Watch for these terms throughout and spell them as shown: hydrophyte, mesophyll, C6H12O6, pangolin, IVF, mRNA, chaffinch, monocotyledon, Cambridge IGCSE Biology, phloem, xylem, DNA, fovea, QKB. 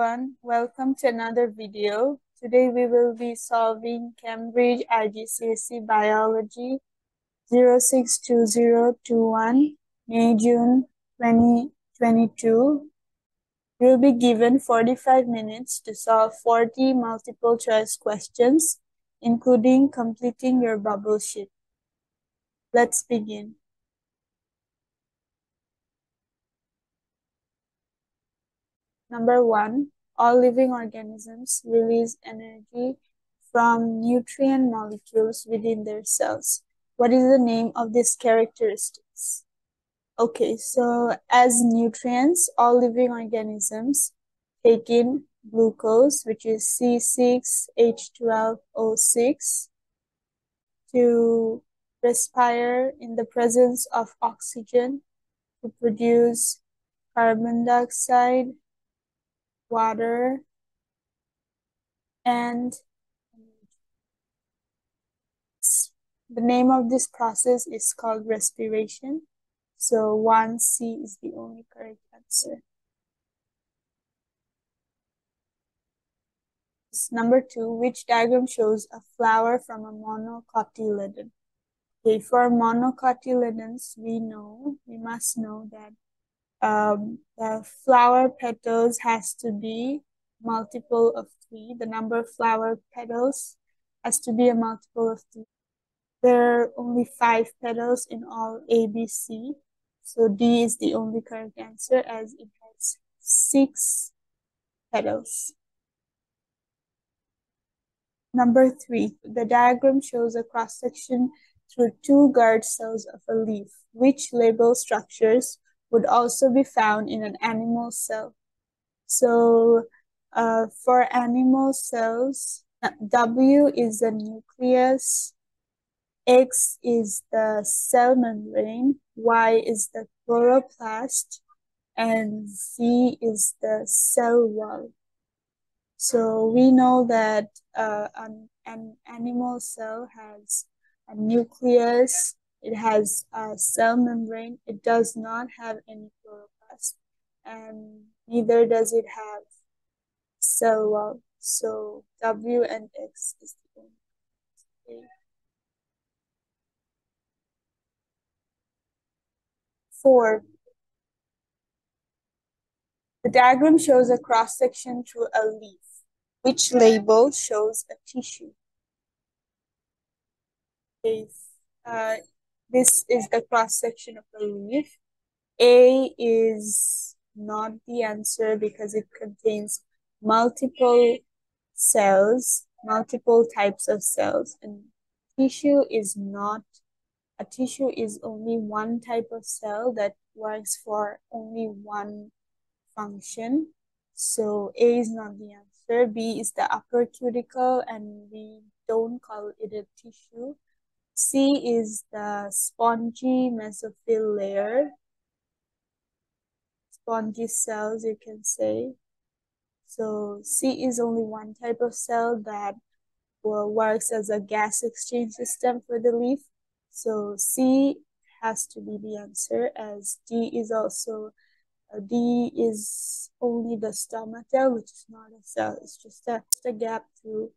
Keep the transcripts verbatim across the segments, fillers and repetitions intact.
everyone, welcome to another video. Today we will be solving Cambridge I G C S E Biology zero six two zero two one, May June twenty twenty-two. We will be given forty-five minutes to solve forty multiple choice questions, including completing your bubble sheet. Let's begin. Number one, all living organisms release energy from nutrient molecules within their cells. What is the name of these characteristics? Okay, so as nutrients, all living organisms take in glucose, which is C six H twelve O six, to respire in the presence of oxygen, to produce carbon dioxide, water, and the name of this process is called respiration. So one C is the only correct answer. Number two, which diagram shows a flower from a monocotyledon? Okay, for monocotyledons, we know, we must know that Um, the flower petals has to be multiple of three. The number of flower petals has to be a multiple of three. There are only five petals in all A, B, C. So D is the only correct answer as it has six petals. Number three, the diagram shows a cross-section through two guard cells of a leaf. Which label structures would also be found in an animal cell? So uh, for animal cells, W is the nucleus, X is the cell membrane, Y is the chloroplast, and Z is the cell wall. So we know that uh, an, an animal cell has a nucleus, it has a cell membrane, it does not have any chloroplast, and neither does it have cell wall. So W and X is the same. Four. The diagram shows a cross-section through a leaf. Which label shows a tissue? Okay. Uh, This is the cross-section of the leaf. A is not the answer because it contains multiple cells, multiple types of cells. And tissue is not, a tissue is only one type of cell that works for only one function. So A is not the answer. B is the upper cuticle, and we don't call it a tissue. C is the spongy mesophyll layer, spongy cells you can say. So C is only one type of cell that works as a gas exchange system for the leaf. So C has to be the answer, as D is also, D is only the stomata, which is not a cell, it's just a, just a gap through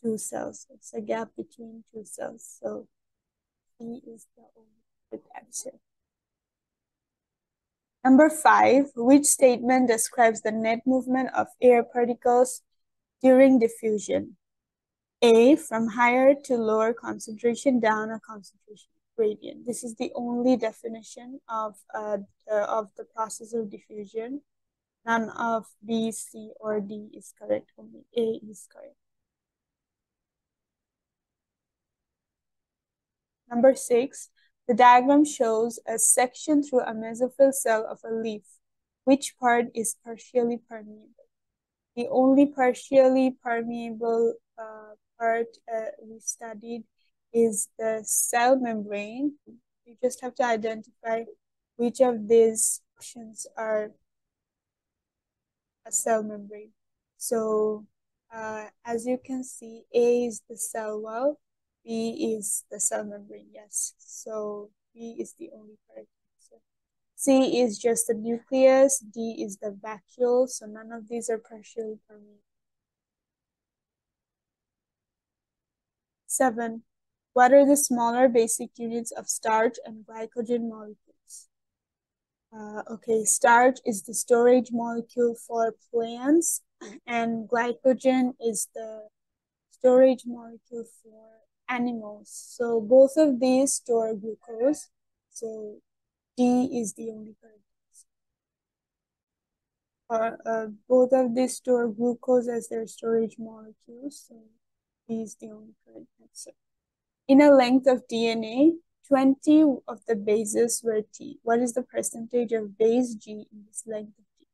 two cells. It's a gap between two cells. So E is the only correct answer. Number five, which statement describes the net movement of air particles during diffusion? A, from higher to lower concentration, down a concentration gradient. This is the only definition of, uh, uh, of the process of diffusion. None of B, C, or D is correct. Only A is correct. Number six, the diagram shows a section through a mesophyll cell of a leaf. Which part is partially permeable? The only partially permeable uh, part uh, we studied is the cell membrane. You just have to identify which of these sections are a cell membrane. So uh, as you can see, A is the cell wall. B is the cell membrane, yes. So B is the only correct answer. C is just the nucleus, D is the vacuole, so none of these are partially permeable. Seven, what are the smaller basic units of starch and glycogen molecules? Uh, okay, starch is the storage molecule for plants, and glycogen is the storage molecule for animals. So both of these store glucose, so D is the only correct answer. Or, uh, both of these store glucose as their storage molecules, so D is the only correct answer. In a length of D N A, twenty of the bases were T. What is the percentage of base G in this length of D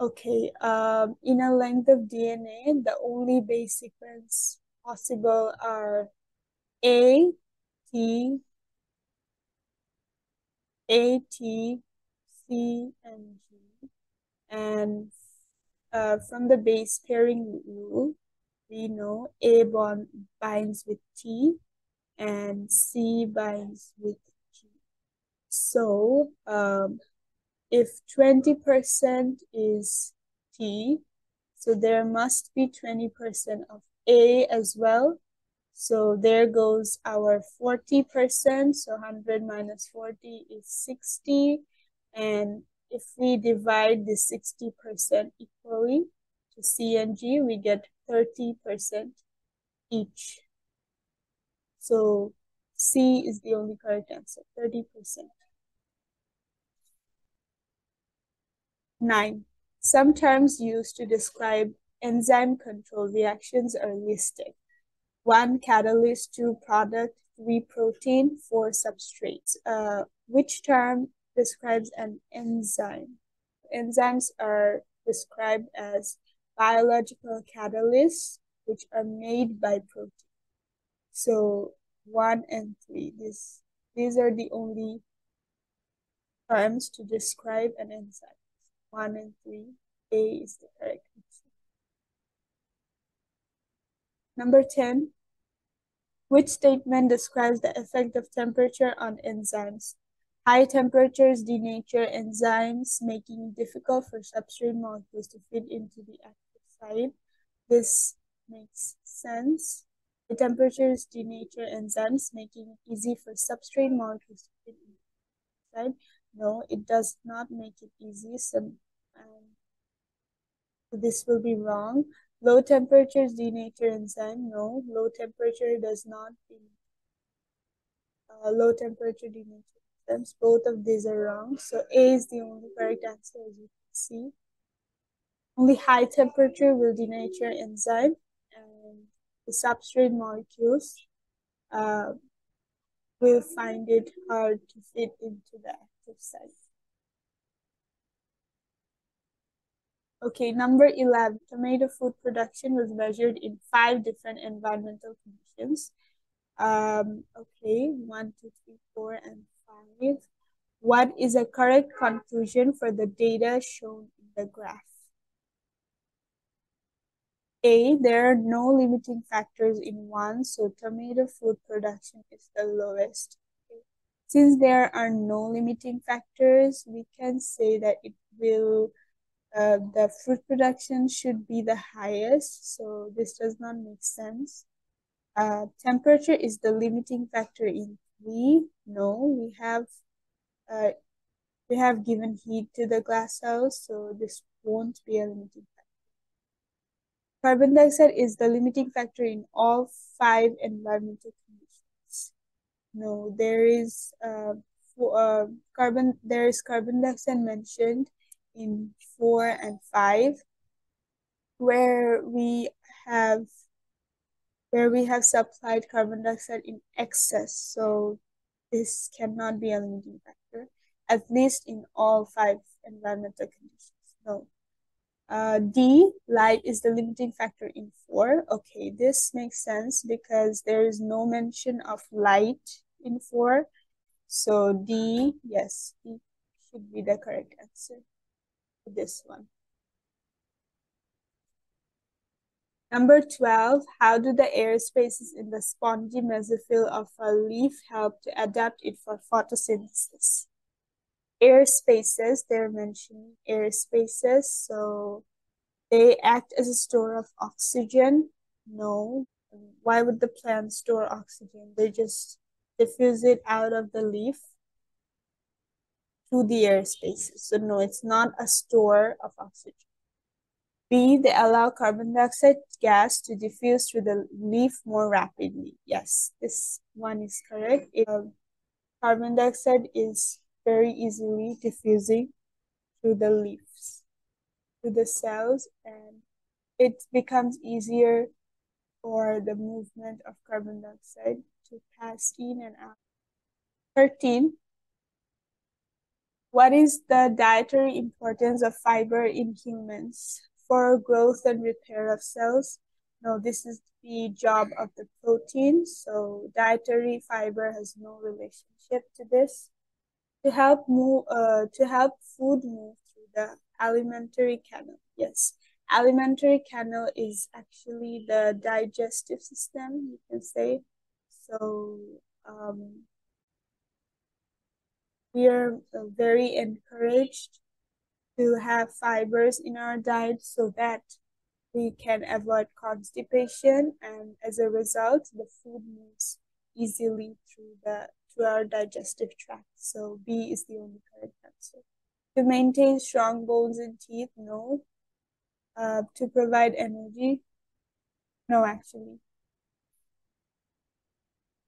N A? Okay, um, in a length of D N A, the only base sequence possible are A, T, A, T, C, and G. And uh, from the base pairing rule, we know A bond binds with T and C binds with G. So um, if twenty percent is T, so there must be twenty percent of A as well. So there goes our forty percent, so one hundred minus forty is sixty. And if we divide the sixty percent equally to C and G, we get thirty percent each. So C is the only correct answer, thirty percent. Nine, sometimes used to describe enzyme control reactions are listed. One catalyst, two product, three protein, four substrates. Uh, which term describes an enzyme? Enzymes are described as biological catalysts, which are made by protein. So one and three, this, these are the only terms to describe an enzyme. One and three, A is the correct answer. Number ten, which statement describes the effect of temperature on enzymes? High temperatures denature enzymes, making it difficult for substrate molecules to fit into the active site. This makes sense. The temperatures denature enzymes, making it easy for substrate molecules to fit into the active site. No, it does not make it easy. So, um, this will be wrong. Low temperatures denature enzyme. No, low temperature does not denature. Uh, low temperature denature enzymes. Both of these are wrong. So A is the only correct answer, as you can see. Only high temperature will denature enzyme and the substrate molecules uh, will find it hard to fit into the active site. Okay, number eleven, tomato food production was measured in five different environmental conditions. Um, okay, one, two, three, four, and five. What is a correct conclusion for the data shown in the graph? A, there are no limiting factors in one, so tomato food production is the lowest. Okay. Since there are no limiting factors, we can say that it will... Uh, the fruit production should be the highest, so this does not make sense. Uh, temperature is the limiting factor in three. No, we have uh, we have given heat to the glass house, so this won't be a limiting factor. Carbon dioxide is the limiting factor in all five environmental conditions. No, there is uh, uh, carbon. There is carbon dioxide mentioned in four and five, where we have where we have supplied carbon dioxide in excess, so this cannot be a limiting factor, at least in all five environmental conditions. No. Uh, D, light is the limiting factor in four. Okay, this makes sense because there is no mention of light in four, so D, yes, D should be the correct answer. This one. Number twelve, how do the air spaces in the spongy mesophyll of a leaf help to adapt it for photosynthesis? air spaces. They're mentioning air spaces. So they act as a store of oxygen. No. Why would the plant store oxygen? They just diffuse it out of the leaf to the air spaces. So no, it's not a store of oxygen. B, they allow carbon dioxide gas to diffuse through the leaf more rapidly. Yes, this one is correct. It, uh, carbon dioxide is very easily diffusing through the leaves, through the cells, and it becomes easier for the movement of carbon dioxide to pass in and out. thirteen. What is the dietary importance of fiber in humans? For growth and repair of cells? No, this is the job of the protein, so dietary fiber has no relationship to this. To help move, uh, to help food move through the alimentary canal. Yes, alimentary canal is actually the digestive system, you can say. So um, we are very encouraged to have fibers in our diet so that we can avoid constipation, and as a result, the food moves easily through the through our digestive tract. So B is the only correct answer. To maintain strong bones and teeth, no. Uh, to provide energy, no actually.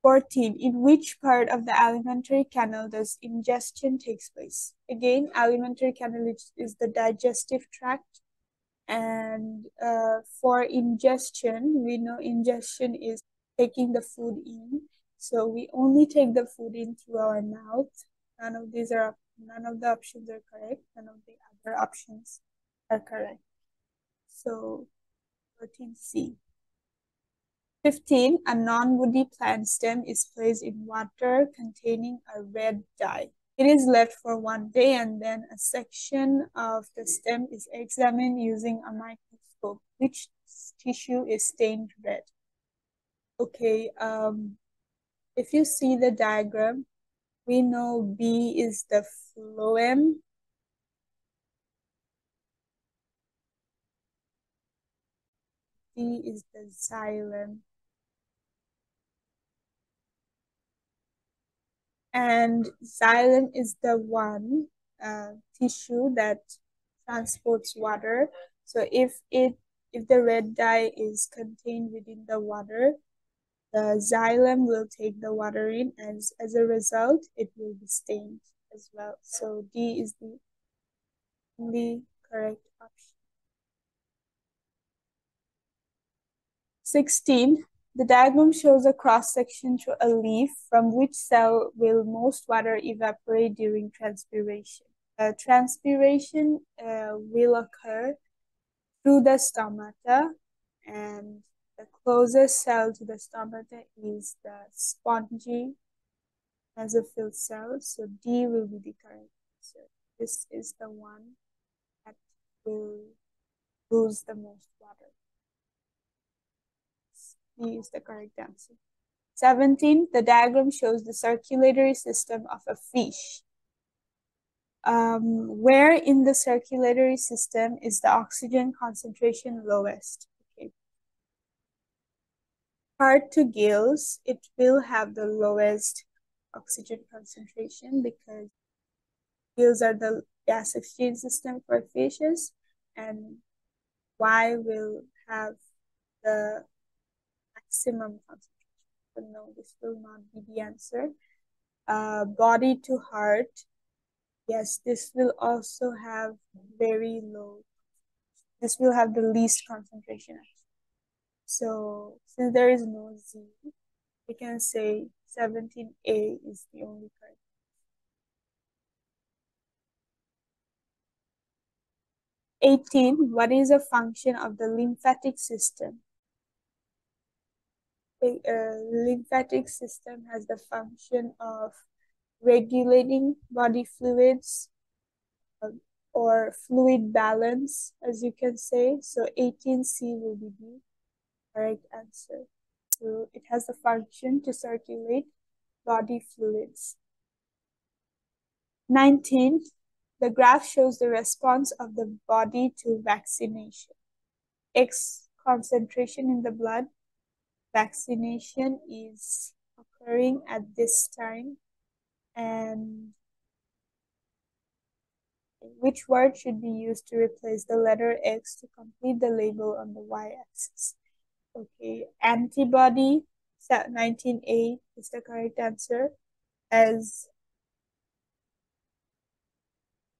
fourteen. In which part of the alimentary canal does ingestion take place? Again, alimentary canal is the digestive tract. And uh, for ingestion, we know ingestion is taking the food in. So we only take the food in through our mouth. None of these are, none of the options are correct. None of the other options are correct. So fourteen C. fifteen. A non-woody plant stem is placed in water containing a red dye. It is left for one day and then a section of the stem is examined using a microscope. Which tissue is stained red? Okay, um, if you see the diagram, we know B is the phloem. D is the xylem. And xylem is the one uh, tissue that transports water. So if it if the red dye is contained within the water, the xylem will take the water in, and as a result, it will be stained as well. So D is the only correct option. sixteen. The diagram shows a cross-section through a leaf from which cell will most water evaporate during transpiration. Uh, transpiration uh, will occur through the stomata, and the closest cell to the stomata is the spongy mesophyll cell. So D will be the correct answer. This is the one that will lose the most water. D is the correct answer. seventeen. The diagram shows the circulatory system of a fish. Um, where in the circulatory system is the oxygen concentration lowest? Okay. Heart to gills, it will have the lowest oxygen concentration because gills are the gas exchange system for fishes, and Y will have the maximum concentration. But no, this will not be the answer. Uh, body to heart. Yes, this will also have very low. This will have the least concentration. So since there is no Z, we can say seventeen A is the only correct. eighteen. What is a function of the lymphatic system? Uh, lymphatic system has the function of regulating body fluids uh, or fluid balance, as you can say. So eighteen C will be the correct answer. So it has the function to circulate body fluids. Nineteenth, the graph shows the response of the body to vaccination. X concentration in the blood. Vaccination is occurring at this time. And which word should be used to replace the letter X to complete the label on the y-axis? Okay, antibody, nineteen A is the correct answer, as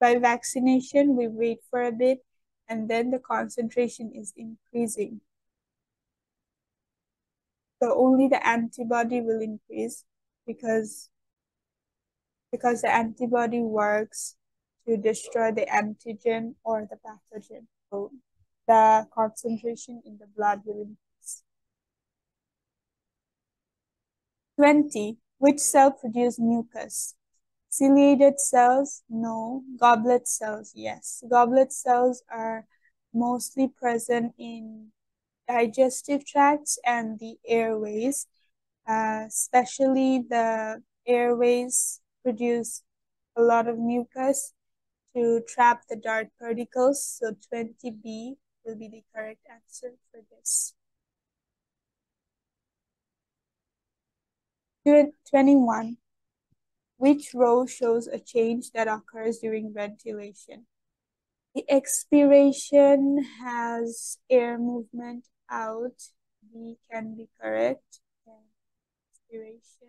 by vaccination we wait for a bit and then the concentration is increasing. So only the antibody will increase because, because the antibody works to destroy the antigen or the pathogen. So the concentration in the blood will increase. twenty. Which cell produces mucus? Ciliated cells? No. Goblet cells? Yes. Goblet cells are mostly present in digestive tracts and the airways. Uh, especially the airways produce a lot of mucus to trap the dark particles, so twenty B will be the correct answer for this. twenty-one. Which row shows a change that occurs during ventilation? The expiration has air movement out. B can be correct. And expiration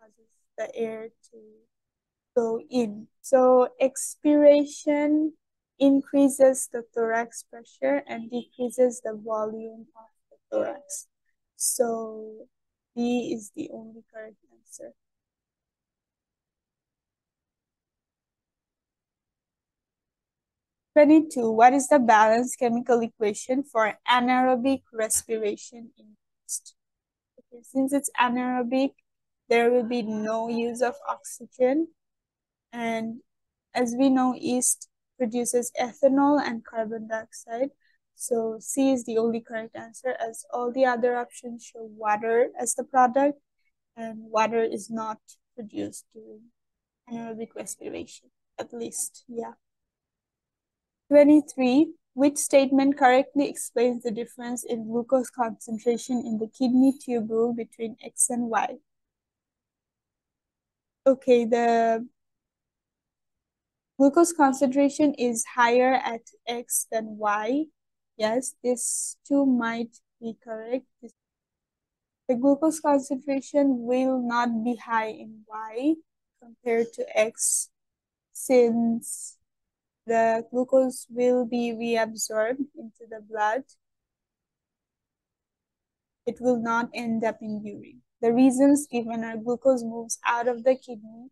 causes the air to go in. So expiration increases the thorax pressure and decreases the volume of the thorax. So B is the only correct answer. twenty-two. What is the balanced chemical equation for anaerobic respiration in yeast? Okay, since it's anaerobic, there will be no use of oxygen. And as we know, yeast produces ethanol and carbon dioxide. So C is the only correct answer, as all the other options show water as the product, and water is not produced during anaerobic respiration, at least, yeah. twenty-three. Which statement correctly explains the difference in glucose concentration in the kidney tubule between X and Y? Okay, the glucose concentration is higher at X than Y. Yes, this too might be correct. The glucose concentration will not be high in Y compared to X, since the glucose will be reabsorbed into the blood. It will not end up in urine. The reasons given are glucose moves out of the kidney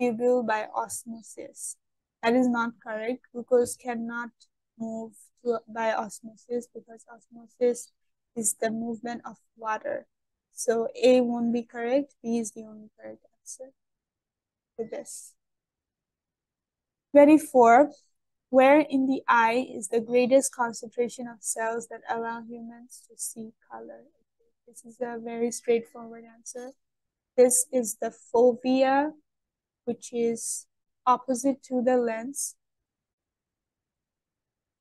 tubule by osmosis. That is not correct. Glucose cannot move to, by osmosis, because osmosis is the movement of water. So A won't be correct. B is the only correct answer for this. twenty-four. Where in the eye is the greatest concentration of cells that allow humans to see color? This is a very straightforward answer. This is the fovea, which is opposite to the lens.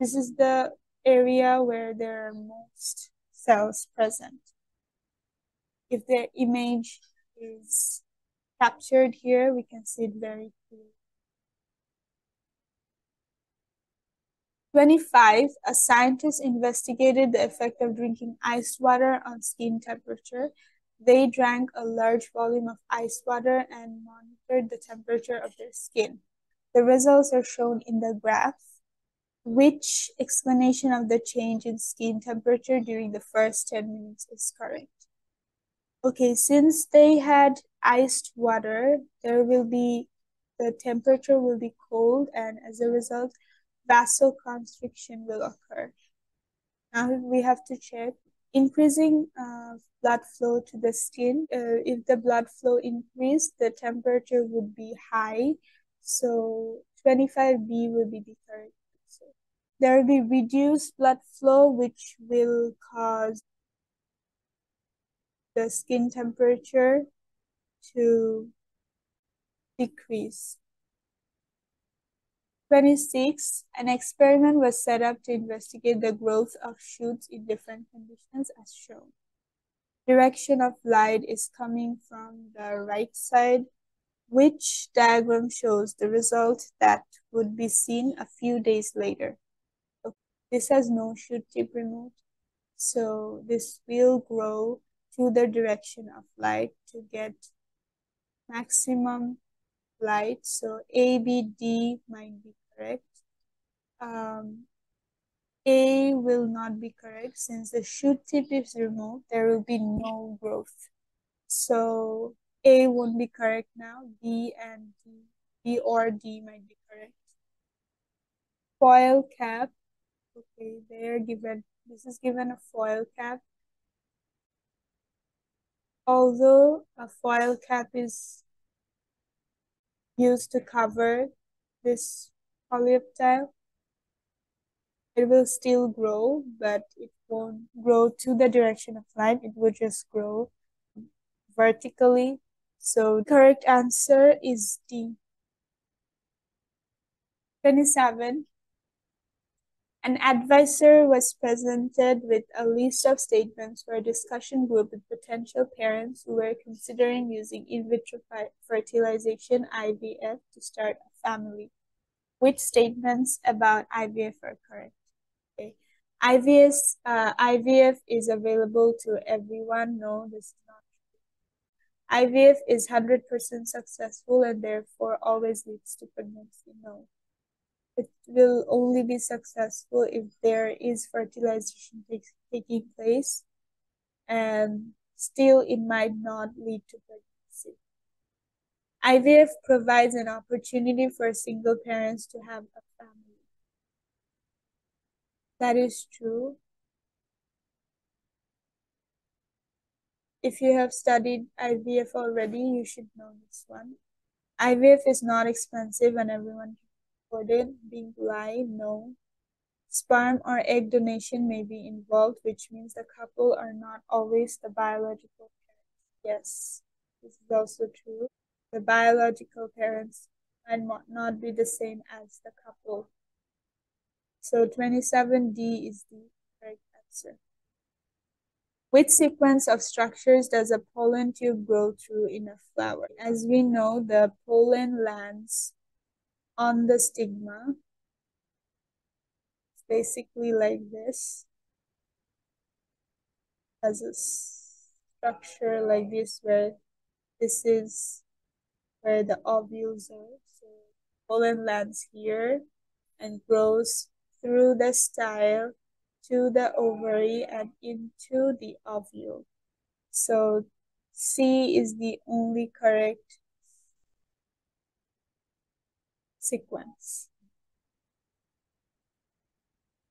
This is the area where there are most cells present. If the image is captured here, we can see it very clearly. twenty-five. A scientist investigated the effect of drinking iced water on skin temperature. They drank a large volume of ice water and monitored the temperature of their skin. The results are shown in the graph. Which explanation of the change in skin temperature during the first ten minutes is correct? Okay, since they had iced water, there will be, the temperature will be cold, and as a result, vasoconstriction will occur. Now we have to check. Increasing uh, blood flow to the skin. Uh, if the blood flow increased, the temperature would be high. So twenty-five B will be the correct answer. There will be reduced blood flow, which will cause the skin temperature to decrease. twenty-six, an experiment was set up to investigate the growth of shoots in different conditions as shown. Direction of light is coming from the right side, which diagram shows the result that would be seen a few days later. Okay. This has no shoot tip removed, so this will grow to the direction of light to get maximum light. So A, B, D might be correct. Um, A will not be correct since the shoot tip is removed, there will be no growth. So A won't be correct now. B and D, B or D might be correct. Foil cap. Okay, they are given, this is given a foil cap. Although a foil cap is used to cover this polyptyle, it will still grow, but it won't grow to the direction of light. It will just grow vertically. So the correct answer is D. twenty-seven. An advisor was presented with a list of statements for a discussion group with potential parents who were considering using in vitro fertilization I V F to start a family. Which statements about I V F are correct? Okay. I V F, uh, I V F is available to everyone. No, this is not true. I V F is one hundred percent successful and therefore always leads to pregnancy. No. It will only be successful if there is fertilization taking place, and still it might not lead to pregnancy. I V F provides an opportunity for single parents to have a family. That is true. If you have studied I V F already, you should know this one. I V F is not expensive and everyone can. Being lie, no. Sperm or egg donation may be involved, which means the couple are not always the biological parents. Yes, this is also true. The biological parents might not be the same as the couple. So twenty-seven D is the correct answer. Which sequence of structures does a pollen tube grow through in a flower? As we know, the pollen lands on the stigma. It's basically like this. Has a structure like this where this is where the ovules are. So pollen lands here and grows through the style to the ovary and into the ovule. So C is the only correct sequence.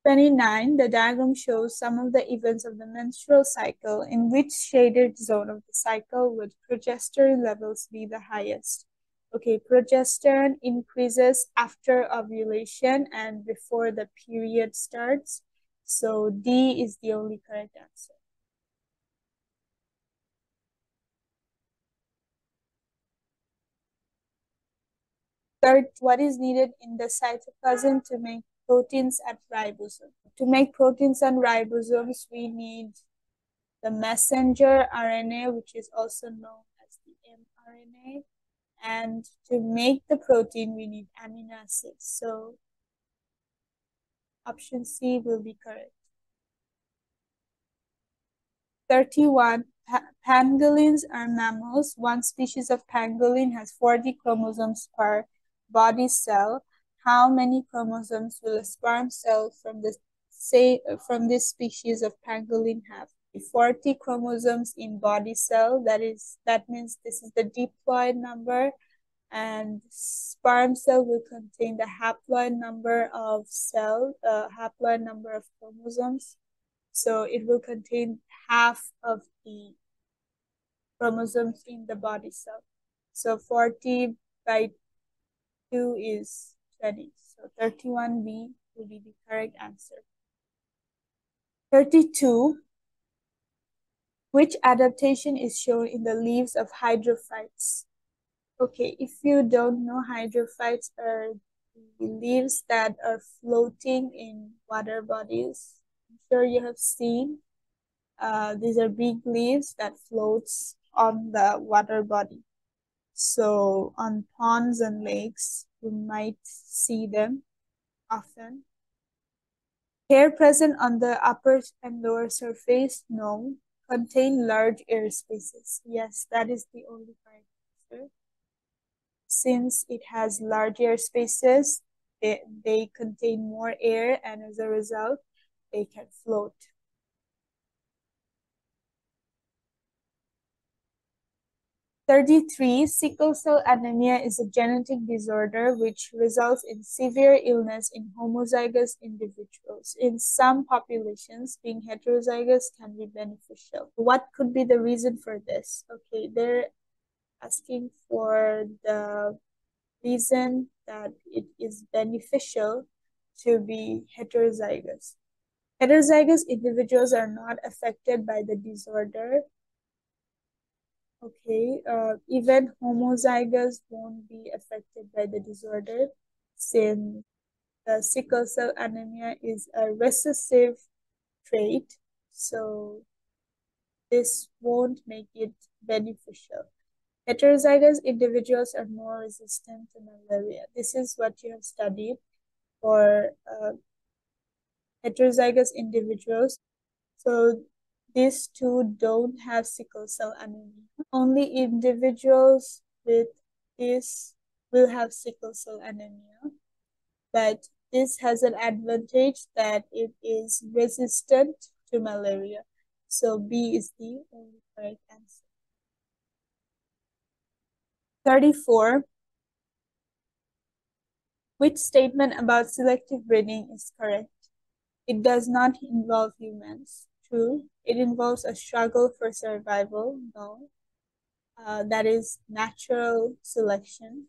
twenty-nine. The diagram shows some of the events of the menstrual cycle. In which shaded zone of the cycle would progesterone levels be the highest? Okay, progesterone increases after ovulation and before the period starts. So D is the only correct answer. Third, what is needed in the cytoplasm to make proteins at ribosome? To make proteins on ribosomes, we need the messenger R N A, which is also known as the mRNA. And to make the protein, we need amino acids. So option C will be correct. thirty-one. Pangolins are mammals. One species of pangolin has forty chromosomes per body cell. How many chromosomes will a sperm cell from the say from this species of pangolin have? forty chromosomes in body cell, that is that means this is the diploid number, and sperm cell will contain the haploid number of cell uh, haploid number of chromosomes, so it will contain half of the chromosomes in the body cell. So forty by two is twenty. So thirty-one B will be the correct answer. thirty-two. Which adaptation is shown in the leaves of hydrophytes? Okay, if you don't know, hydrophytes are leaves that are floating in water bodies. I'm sure you have seen. Uh, these are big leaves that floats on the water body. So on ponds and lakes, you might see them often. Hair present on the upper and lower surface? No. Contain large air spaces? Yes, that is the only correct answer. Since it has large air spaces, they, they contain more air, and as a result, they can float. thirty-three. Sickle cell anemia is a genetic disorder which results in severe illness in homozygous individuals. In some populations, being heterozygous can be beneficial. What could be the reason for this? Okay, they're asking for the reason that it is beneficial to be heterozygous. Heterozygous individuals are not affected by the disorder. Okay, uh, even homozygous won't be affected by the disorder, since the sickle cell anemia is a recessive trait, so this won't make it beneficial. Heterozygous individuals are more resistant to malaria. This is what you have studied for uh, heterozygous individuals. So these two don't have sickle cell anemia. Only individuals with this will have sickle cell anemia. But this has an advantage that it is resistant to malaria. So B is the only correct answer. thirty-four. Which statement about selective breeding is correct? It does not involve humans. True. It involves a struggle for survival. No. Uh, that is natural selection.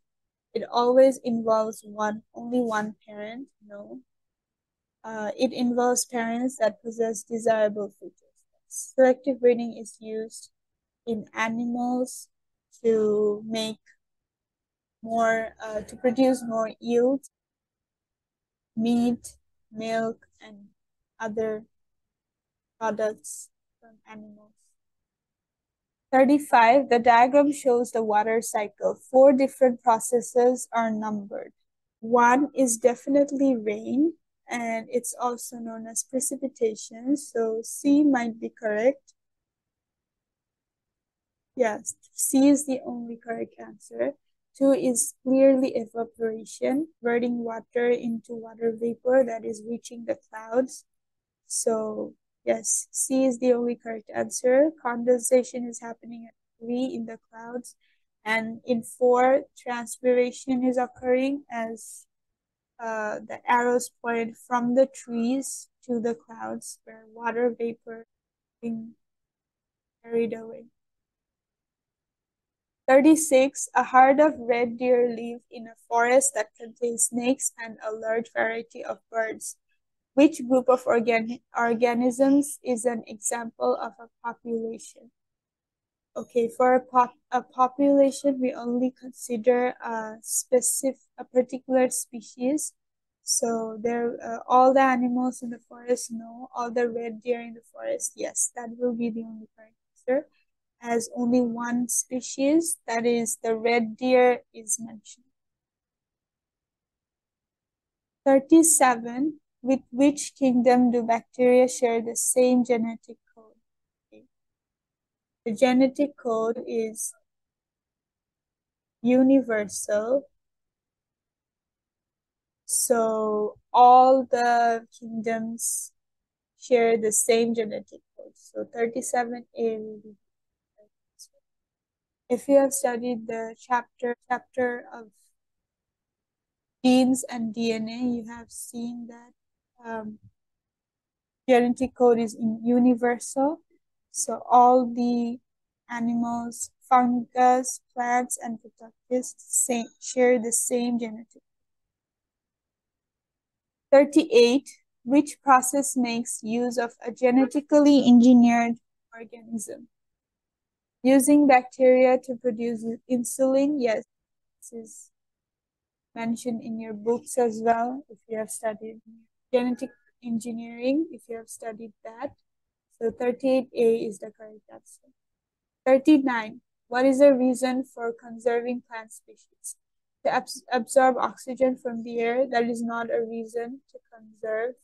It always involves one only one parent. No. Uh, it involves parents that possess desirable features. Selective breeding is used in animals to make more, uh, to produce more yield, meat, milk, and other products from animals. thirty-five. The diagram shows the water cycle. Four different processes are numbered. One is definitely rain, and it's also known as precipitation. So C might be correct. Yes, C is the only correct answer. Two is clearly evaporation, burning water into water vapor that is reaching the clouds. So yes, C is the only correct answer. Condensation is happening at three in the clouds. And in four, transpiration is occurring as uh, the arrows point from the trees to the clouds where water vapor is being carried away. thirty-six. A herd of red deer live in a forest that contains snakes and a large variety of birds. Which group of organ organisms is an example of a population? Okay, for a, pop a population, we only consider a specific, a particular species. So there, uh, all the animals in the forest, no. All the red deer in the forest, yes. That will be the only correct answer, as only one species, that is the red deer, is mentioned. thirty-seven. With which kingdom do bacteria share the same genetic code? Okay. The genetic code is universal. So all the kingdoms share the same genetic code. So thirty-seven A will be. If you have studied the chapter chapter of genes and D N A, you have seen that Um, genetic code is universal, so all the animals, fungus, plants, and protists share the same genetic code. thirty-eight. Which process makes use of a genetically engineered organism? Using bacteria to produce insulin, yes, this is mentioned in your books as well, if you have studied genetic engineering, if you have studied that. So thirty-eight A is the correct answer. thirty-nine. What is the reason for conserving plant species? To ab absorb oxygen from the air, that is not a reason to conserve.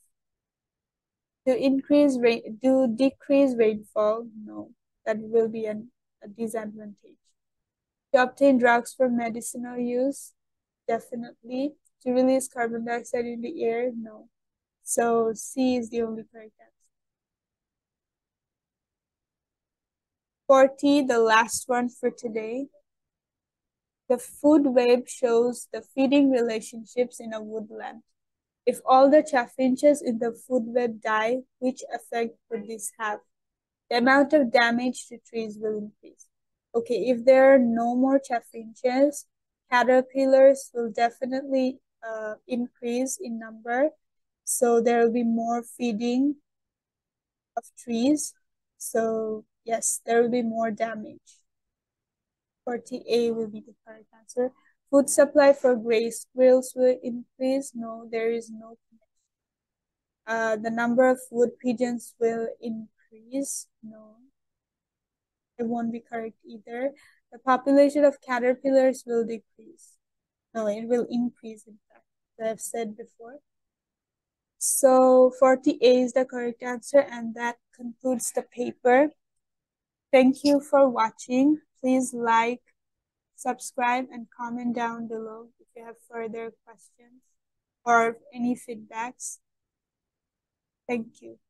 To increase rain, to decrease rainfall, no, that will be an, a disadvantage. To obtain drugs for medicinal use, definitely. To release carbon dioxide in the air, no. So C is the only correct answer. forty, the last one for today. The food web shows the feeding relationships in a woodland. If all the chaffinches in the food web die, which effect would this have? The amount of damage to trees will increase. Okay, if there are no more chaffinches, caterpillars will definitely uh, increase in number. So there will be more feeding of trees. So yes, there will be more damage. forty A will be the correct answer. Food supply for gray squirrels will increase. No, there is no connection. Uh, the number of wood pigeons will increase. No, it won't be correct either. The population of caterpillars will decrease. No, it will increase, in fact, as I've said before. So forty A is the correct answer, and that concludes the paper. Thank you for watching. Please like, subscribe, and comment down below if you have further questions or any feedbacks. Thank you.